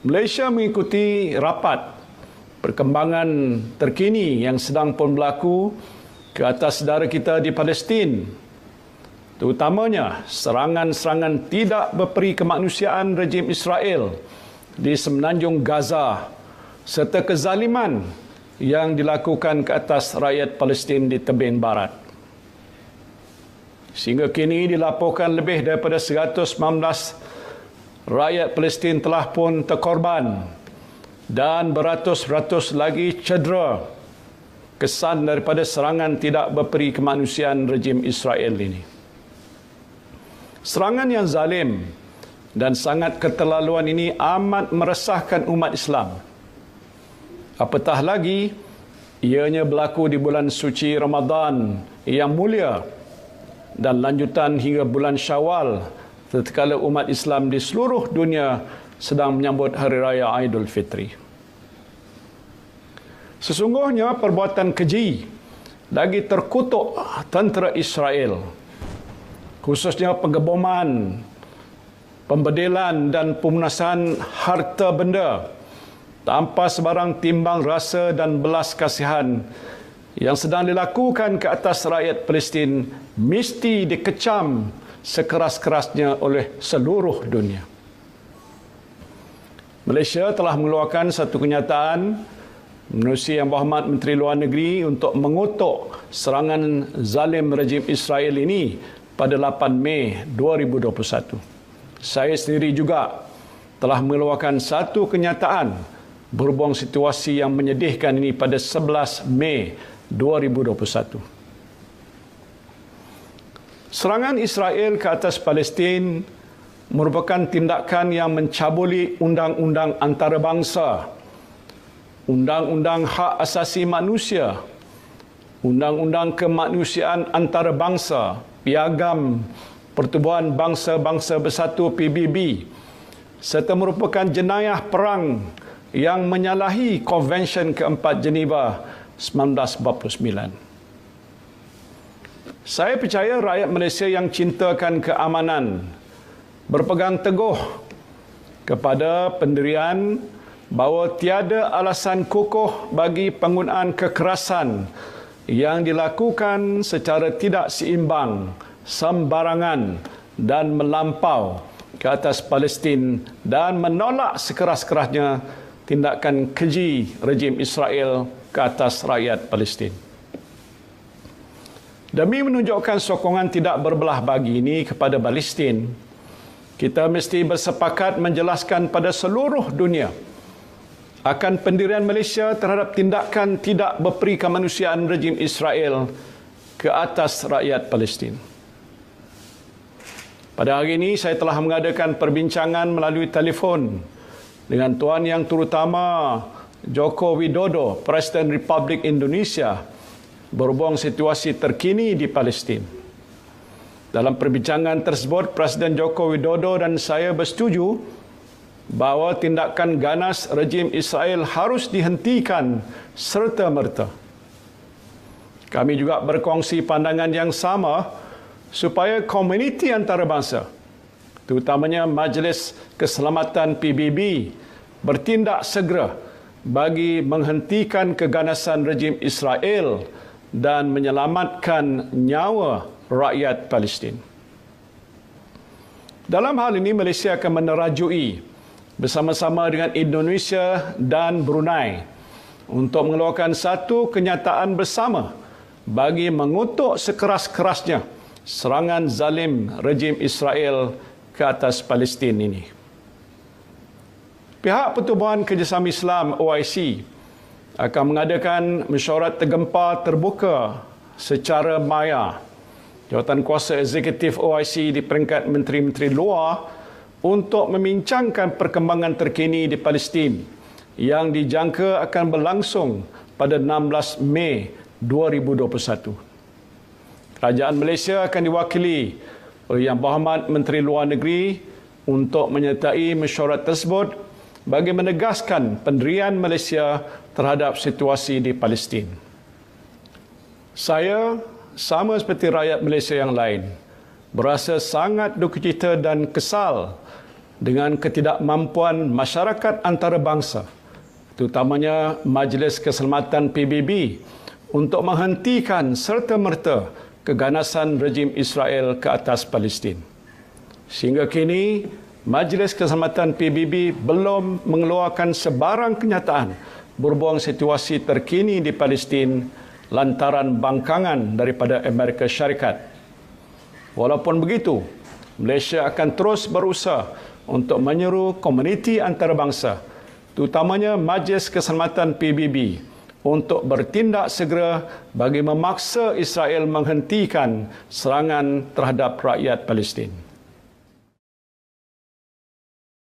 Malaysia mengikuti rapat perkembangan terkini yang sedang pun berlaku ke atas saudara kita di Palestin, terutamanya serangan-serangan tidak berperi kemanusiaan rejim Israel di semenanjung Gaza serta kezaliman yang dilakukan ke atas rakyat Palestin di tebing barat. Sehingga kini dilaporkan lebih daripada 119 rakyat Palestin telah pun terkorban dan beratus-ratus lagi cedera kesan daripada serangan tidak berperi kemanusiaan rejim Israel ini. Serangan yang zalim dan sangat keterlaluan ini amat meresahkan umat Islam. Apatah lagi, ianya berlaku di bulan suci Ramadan yang mulia dan lanjutan hingga bulan Syawal tatkala umat Islam di seluruh dunia sedang menyambut Hari Raya Aidilfitri. Sesungguhnya perbuatan keji lagi terkutuk tentera Israel, khususnya pengeboman, pembedelan dan pemunasan harta benda tanpa sebarang timbang rasa dan belas kasihan yang sedang dilakukan ke atas rakyat Palestin mesti dikecam sekeras-kerasnya oleh seluruh dunia. Malaysia telah mengeluarkan satu kenyataan menerusi Yang Berhormat Menteri Luar Negeri untuk mengutuk serangan zalim rejim Israel ini pada 8 Mei 2021. Saya sendiri juga telah mengeluarkan satu kenyataan berhubung situasi yang menyedihkan ini pada 11 Mei 2021. Serangan Israel ke atas Palestin merupakan tindakan yang mencabuli undang-undang antarabangsa, undang-undang hak asasi manusia, undang-undang kemanusiaan antarabangsa, piagam Pertubuhan Bangsa-Bangsa Bersatu PBB, serta merupakan jenayah perang yang menyalahi Konvensyen keempat Geneva 1949. Saya percaya rakyat Malaysia yang cintakan keamanan berpegang teguh kepada pendirian bahawa tiada alasan kukuh bagi penggunaan kekerasan yang dilakukan secara tidak seimbang, sembarangan dan melampau ke atas Palestin dan menolak sekeras-kerasnya tindakan keji rejim Israel ke atas rakyat Palestin. Demi menunjukkan sokongan tidak berbelah bagi ini kepada Palestin, kita mesti bersepakat menjelaskan pada seluruh dunia akan pendirian Malaysia terhadap tindakan tidak berperi kemanusiaan rejim Israel ke atas rakyat Palestin. Pada hari ini, saya telah mengadakan perbincangan melalui telefon dengan Tuan Yang Terutama Joko Widodo, Presiden Republik Indonesia, berhubung situasi terkini di Palestin. Dalam perbincangan tersebut, Presiden Joko Widodo dan saya bersetuju bahawa tindakan ganas rejim Israel harus dihentikan serta-merta. Kami juga berkongsi pandangan yang sama supaya komuniti antarabangsa, terutamanya Majlis Keselamatan PBB, bertindak segera bagi menghentikan keganasan rejim Israel dan menyelamatkan nyawa rakyat Palestin. Dalam hal ini, Malaysia akan menerajui bersama-sama dengan Indonesia dan Brunei untuk mengeluarkan satu kenyataan bersama bagi mengutuk sekeras-kerasnya serangan zalim rejim Israel ke atas Palestin ini. Pihak Pertubuhan Kerjasama Islam OIC akan mengadakan mesyuarat tergempar terbuka secara maya Jawatan Kuasa Eksekutif OIC di peringkat Menteri-Menteri Luar untuk membincangkan perkembangan terkini di Palestin yang dijangka akan berlangsung pada 16 Mei 2021. Kerajaan Malaysia akan diwakili oleh Yang Berhormat Menteri Luar Negeri untuk menyertai mesyuarat tersebut bagi menegaskan pendirian Malaysia terhadap situasi di Palestin. Saya, sama seperti rakyat Malaysia yang lain, berasa sangat dukacita dan kesal dengan ketidakmampuan masyarakat antarabangsa, terutamanya Majlis Keselamatan PBB, untuk menghentikan serta-merta keganasan rejim Israel ke atas Palestin. Sehingga kini, Majlis Keselamatan PBB belum mengeluarkan sebarang kenyataan berbuang situasi terkini di Palestin lantaran bangkangan daripada Amerika Syarikat. Walaupun begitu, Malaysia akan terus berusaha untuk menyeru komuniti antarabangsa, terutamanya Majlis Keselamatan PBB, untuk bertindak segera bagi memaksa Israel menghentikan serangan terhadap rakyat Palestin.